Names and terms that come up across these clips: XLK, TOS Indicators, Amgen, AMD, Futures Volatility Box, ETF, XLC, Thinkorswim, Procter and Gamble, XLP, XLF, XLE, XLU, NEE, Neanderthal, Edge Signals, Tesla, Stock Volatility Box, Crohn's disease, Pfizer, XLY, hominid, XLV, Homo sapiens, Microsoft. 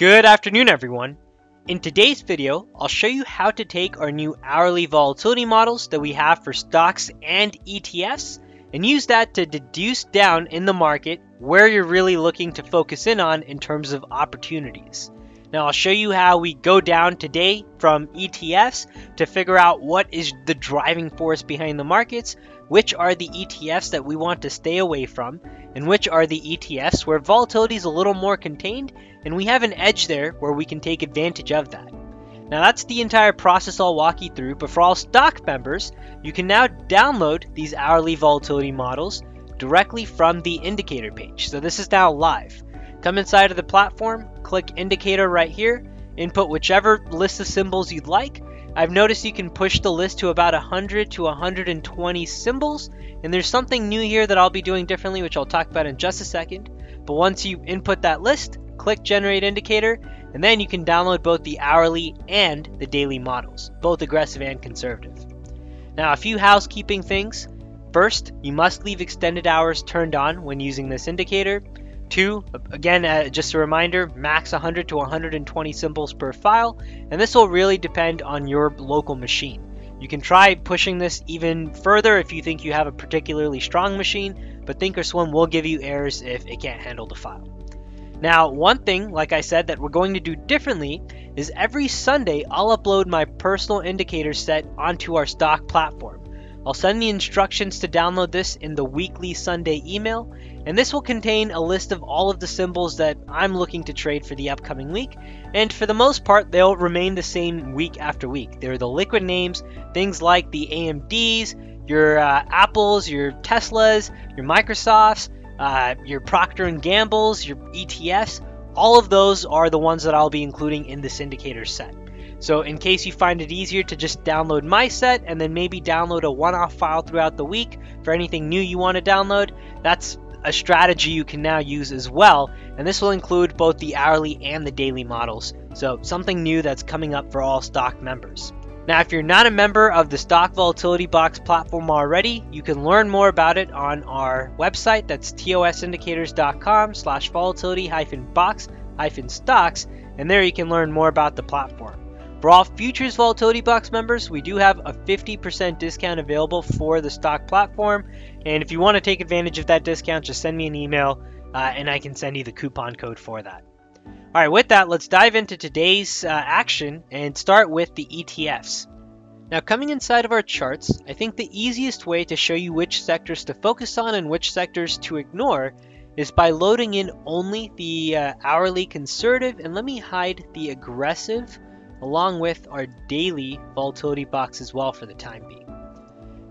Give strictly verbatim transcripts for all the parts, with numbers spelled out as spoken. Good afternoon, everyone. In today's video, I'll show you how to take our new hourly volatility models that we have for stocks and E T Fs and use that to deduce down in the market where you're really looking to focus in on in terms of opportunities. Now I'll show you how we go down today from E T Fs to figure out what is the driving force behind the markets, which are the E T Fs that we want to stay away from, and which are the E T Fs where volatility is a little more contained and we have an edge there where we can take advantage of that. Now that's the entire process I'll walk you through, but for all stock members, you can now download these hourly volatility models directly from the indicator page. So this is now live. Come inside of the platform, click indicator right here, input whichever list of symbols you'd like. I've noticed you can push the list to about one hundred to one hundred twenty symbols, and there's something new here that I'll be doing differently, which I'll talk about in just a second. But once you input that list, click generate indicator, and then you can download both the hourly and the daily models, both aggressive and conservative. Now, a few housekeeping things. First, you must leave extended hours turned on when using this indicator. Two, again, uh, just a reminder, max one hundred to one hundred twenty symbols per file, and this will really depend on your local machine. You can try pushing this even further if you think you have a particularly strong machine, but Thinkorswim will give you errors if it can't handle the file. Now, one thing, like I said, that we're going to do differently is every Sunday, I'll upload my personal indicator set onto our stock platform. I'll send the instructions to download this in the weekly Sunday email, and this will contain a list of all of the symbols that I'm looking to trade for the upcoming week, and for the most part, they'll remain the same week after week. They're the liquid names, things like the A M Ds, your uh, Apples, your Teslas, your Microsofts, uh, your Procter and Gambles, your E T Fs. All of those are the ones that I'll be including in this indicator set. So in case you find it easier to just download my set and then maybe download a one-off file throughout the week for anything new you want to download, that's a strategy you can now use as well. And this will include both the hourly and the daily models. So something new that's coming up for all stock members. Now, if you're not a member of the Stock Volatility Box platform already, you can learn more about it on our website. That's tosindicators dot com slash volatility hyphen box hyphen stocks. And there you can learn more about the platform. For all Futures Volatility Box members, we do have a fifty percent discount available for the stock platform. And if you want to take advantage of that discount, just send me an email uh, and I can send you the coupon code for that. All right, with that, let's dive into today's uh, action and start with the E T Fs. Now, coming inside of our charts, I think the easiest way to show you which sectors to focus on and which sectors to ignore is by loading in only the uh, hourly conservative, and let me hide the aggressive, along with our daily volatility box as well for the time being.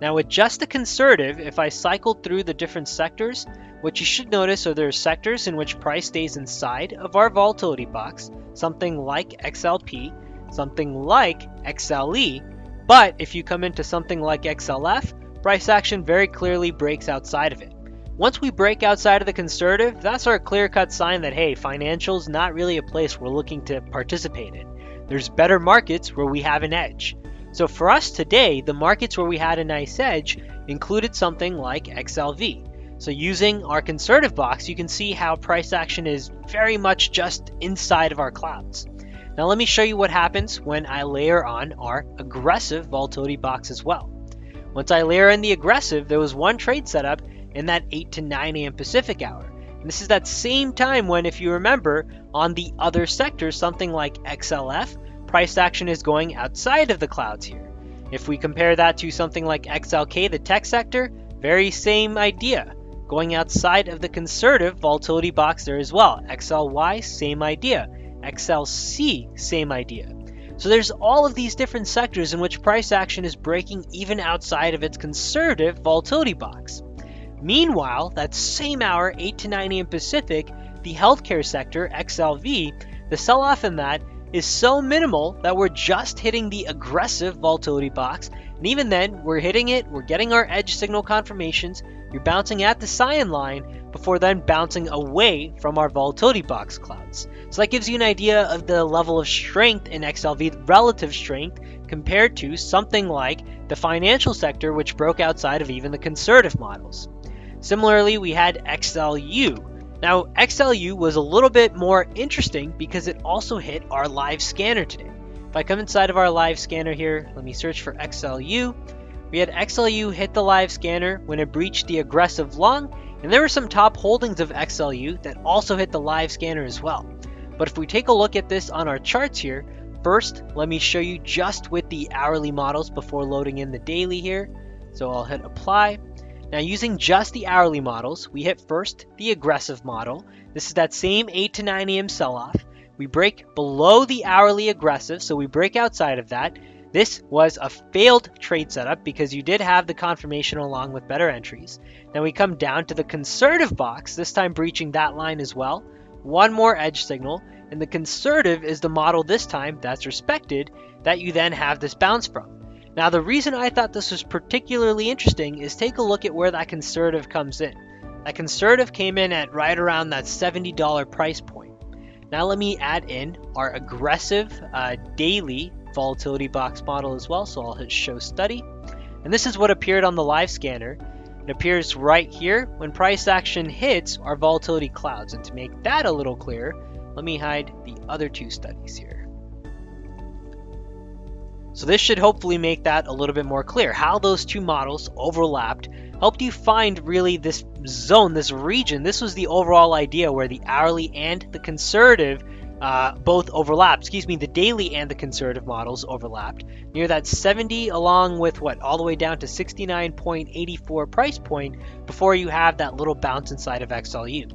Now, with just the conservative, if I cycled through the different sectors, what you should notice are there are sectors in which price stays inside of our volatility box, something like X L P, something like X L E, but if you come into something like X L F, price action very clearly breaks outside of it. Once we break outside of the conservative, that's our clear-cut sign that, hey, financial's not really a place we're looking to participate in. There's better markets where we have an edge. So for us today, the markets where we had a nice edge included something like X L V. So using our conservative box, you can see how price action is very much just inside of our clouds. Now let me show you what happens when I layer on our aggressive volatility box as well. Once I layer in the aggressive, there was one trade setup in that eight to nine A M Pacific hour. This is that same time when, if you remember, on the other sectors, something like X L F, price action is going outside of the clouds here. If we compare that to something like X L K, the tech sector, very same idea, going outside of the conservative volatility box there as well. X L Y, same idea. X L C, same idea. So there's all of these different sectors in which price action is breaking even outside of its conservative volatility box. Meanwhile, that same hour, eight to nine A M Pacific, the healthcare sector, X L V, the sell-off in that is so minimal that we're just hitting the aggressive volatility box. And even then, we're hitting it, we're getting our edge signal confirmations, you're bouncing at the cyan line before then bouncing away from our volatility box clouds. So that gives you an idea of the level of strength in X L V, relative strength, compared to something like the financial sector, which broke outside of even the conservative models. Similarly, we had X L U. Now, X L U was a little bit more interesting because it also hit our live scanner today. If I come inside of our live scanner here, let me search for X L U. We had X L U hit the live scanner when it breached the aggressive long, and there were some top holdings of X L U that also hit the live scanner as well. But if we take a look at this on our charts here, first, let me show you just with the hourly models before loading in the daily here. So I'll hit apply. Now using just the hourly models, we hit first the aggressive model. This is that same eight to nine A M sell-off. We break below the hourly aggressive, so we break outside of that. This was a failed trade setup because you did have the confirmation along with better entries. Then we come down to the conservative box, this time breaching that line as well. One more edge signal, and the conservative is the model this time that's respected that you then have this bounce from. Now the reason I thought this was particularly interesting is take a look at where that conservative comes in. That conservative came in at right around that seventy dollar price point. Now let me add in our aggressive uh, daily volatility box model as well, so I'll hit show study. And this is what appeared on the live scanner. It appears right here when price action hits our volatility clouds. And to make that a little clearer, let me hide the other two studies here. So this should hopefully make that a little bit more clear. How those two models overlapped helped you find really this zone, this region. This was the overall idea where the hourly and the conservative uh, both overlapped. Excuse me, the daily and the conservative models overlapped. Near that seventy along with what? All the way down to sixty-nine point eight four price point before you have that little bounce inside of X L U.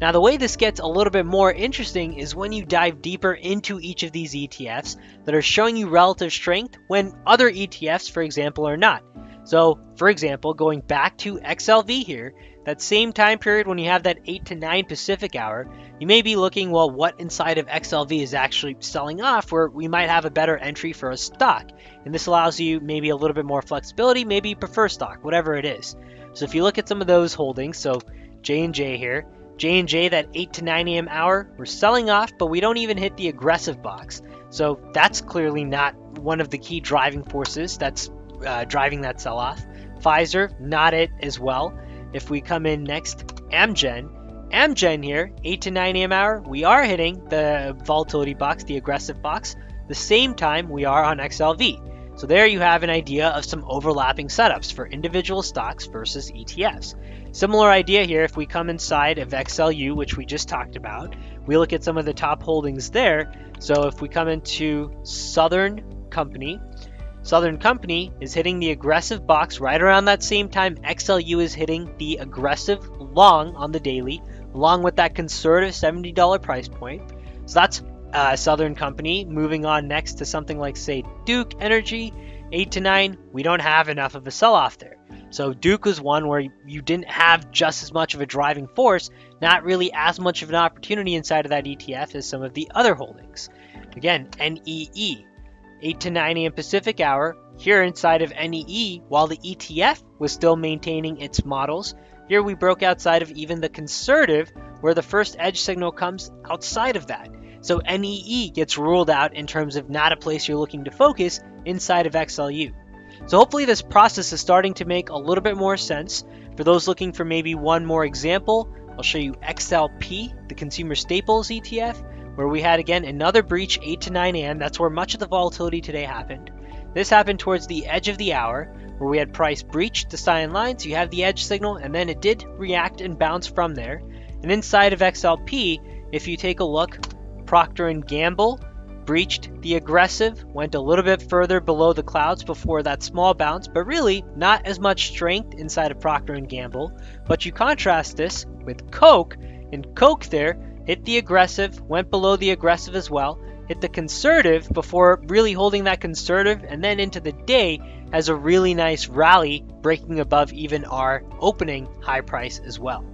Now, the way this gets a little bit more interesting is when you dive deeper into each of these E T Fs that are showing you relative strength when other E T Fs, for example, are not. So, for example, going back to X L V here, that same time period when you have that eight to nine Pacific hour, you may be looking, well, what inside of X L V is actually selling off where we might have a better entry for a stock. And this allows you maybe a little bit more flexibility, maybe you prefer stock, whatever it is. So if you look at some of those holdings, so J and J here, J and J, that eight to nine A M hour, we're selling off, but we don't even hit the aggressive box. So that's clearly not one of the key driving forces that's uh, driving that sell-off. Pfizer, not it as well. If we come in next, Amgen. Amgen here, eight to nine A M hour, we are hitting the volatility box, the aggressive box, the same time we are on X L V. So there you have an idea of some overlapping setups for individual stocks versus E T Fs. Similar idea here, if we come inside of X L U, which we just talked about, we look at some of the top holdings there. So if we come into Southern Company, Southern Company is hitting the aggressive box right around that same time X L U is hitting the aggressive long on the daily, along with that conservative seventy dollar price point. So that's uh, Southern Company. Moving on next to something like, say, Duke Energy, eight to nine, we don't have enough of a sell-off there. So Duke was one where you didn't have just as much of a driving force, not really as much of an opportunity inside of that E T F as some of the other holdings. Again, N E E, eight to nine A M Pacific hour. Here inside of N E E, while the E T F was still maintaining its models, here we broke outside of even the conservative where the first edge signal comes outside of that. So N E E gets ruled out in terms of not a place you're looking to focus inside of X L U. So hopefully this process is starting to make a little bit more sense. For those looking for maybe one more example, I'll show you X L P, the Consumer Staples E T F, where we had, again, another breach eight to nine A M That's where much of the volatility today happened. This happened towards the edge of the hour, where we had price breach the cyan line, so you have the edge signal, and then it did react and bounce from there. And inside of X L P, if you take a look, Procter and Gamble breached the aggressive, went a little bit further below the clouds before that small bounce, but really not as much strength inside of Procter and Gamble. But you contrast this with Coke, and Coke there hit the aggressive, went below the aggressive as well, hit the conservative before really holding that conservative, and then into the day has a really nice rally, breaking above even our opening high price as well.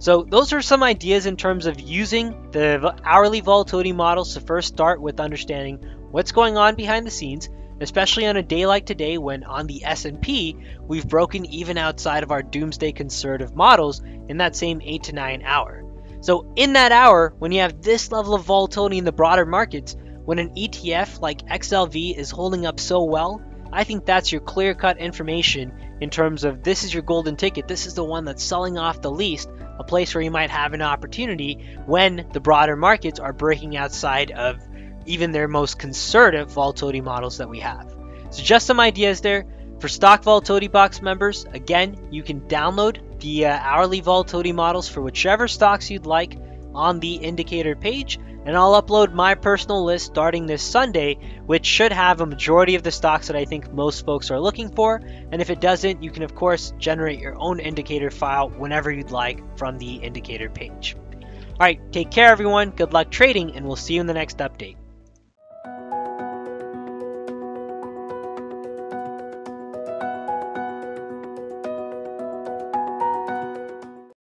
So those are some ideas in terms of using the hourly volatility models to first start with understanding what's going on behind the scenes, especially on a day like today when on the S and P, we've broken even outside of our doomsday conservative models in that same eight to nine hour. So in that hour, when you have this level of volatility in the broader markets, when an E T F like X L V is holding up so well, I think that's your clear-cut information in terms of this is your golden ticket. This is the one that's selling off the least a place where you might have an opportunity when the broader markets are breaking outside of even their most conservative volatility models that we have. So just some ideas there. For Stock Volatility Box members, again, you can download the uh, hourly volatility models for whichever stocks you'd like on the indicator page, and I'll upload my personal list starting this Sunday, which should have a majority of the stocks that I think most folks are looking for. And if it doesn't, you can of course generate your own indicator file whenever you'd like from the indicator page. All right, take care everyone, good luck trading, and we'll see you in the next update.